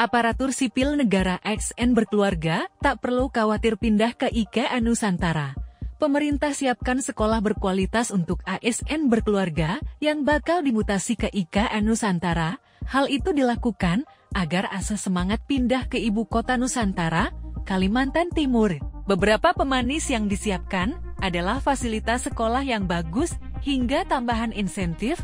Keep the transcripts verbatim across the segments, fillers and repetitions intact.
Aparatur Sipil Negara X N berkeluarga tak perlu khawatir pindah ke I K N Nusantara. Pemerintah siapkan sekolah berkualitas untuk A S N berkeluarga yang bakal dimutasi ke I K N Nusantara. Hal itu dilakukan agar asas semangat pindah ke ibu kota Nusantara, Kalimantan Timur. Beberapa pemanis yang disiapkan adalah fasilitas sekolah yang bagus hingga tambahan insentif.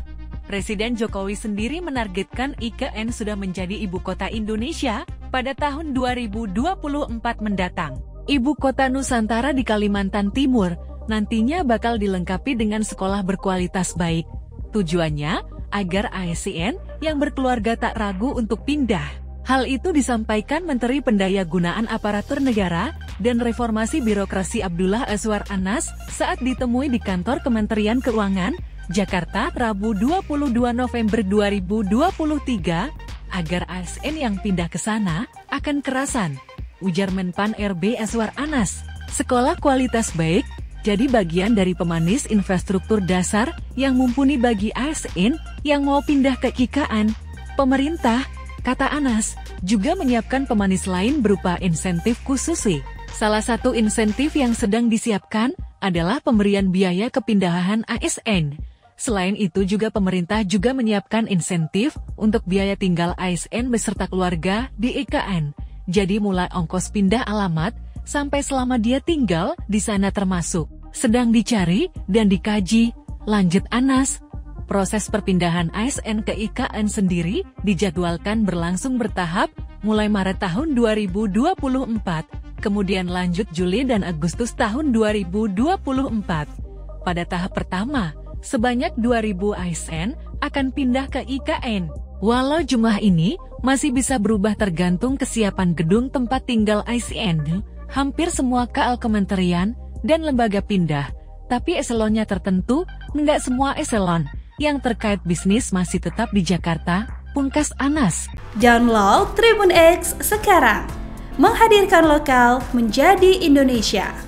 Presiden Jokowi sendiri menargetkan I K N sudah menjadi ibu kota Indonesia pada tahun dua ribu dua puluh empat mendatang. Ibu kota Nusantara di Kalimantan Timur nantinya bakal dilengkapi dengan sekolah berkualitas baik. Tujuannya, agar A S N yang berkeluarga tak ragu untuk pindah. Hal itu disampaikan Menteri Pendayagunaan Aparatur Negara dan Reformasi Birokrasi Abdullah Azwar Anas saat ditemui di kantor Kementerian Keuangan, Jakarta, Rabu dua puluh dua November dua ribu dua puluh tiga, agar A S N yang pindah ke sana akan kerasan. Ujar Menpan R B Azwar Anas, sekolah kualitas baik jadi bagian dari pemanis infrastruktur dasar yang mumpuni bagi A S N yang mau pindah ke I K N. Pemerintah, kata Anas, juga menyiapkan pemanis lain berupa insentif khusus. Salah satu insentif yang sedang disiapkan adalah pemberian biaya kepindahan A S N. Selain itu juga pemerintah juga menyiapkan insentif untuk biaya tinggal A S N beserta keluarga di I K N. Jadi mulai ongkos pindah alamat sampai selama dia tinggal di sana termasuk. Sedang dicari dan dikaji, lanjut Anas. Proses perpindahan A S N ke I K N sendiri dijadwalkan berlangsung bertahap mulai Maret tahun dua ribu dua puluh empat, kemudian lanjut Juli dan Agustus tahun dua ribu dua puluh empat. Pada tahap pertama, sebanyak dua ribu A S N akan pindah ke I K N. Walau jumlah ini masih bisa berubah tergantung kesiapan gedung tempat tinggal A S N, hampir semua K L kementerian dan lembaga pindah, tapi eselonnya tertentu, enggak semua eselon yang terkait bisnis masih tetap di Jakarta, pungkas Anas. Download Tribun X sekarang, menghadirkan lokal menjadi Indonesia.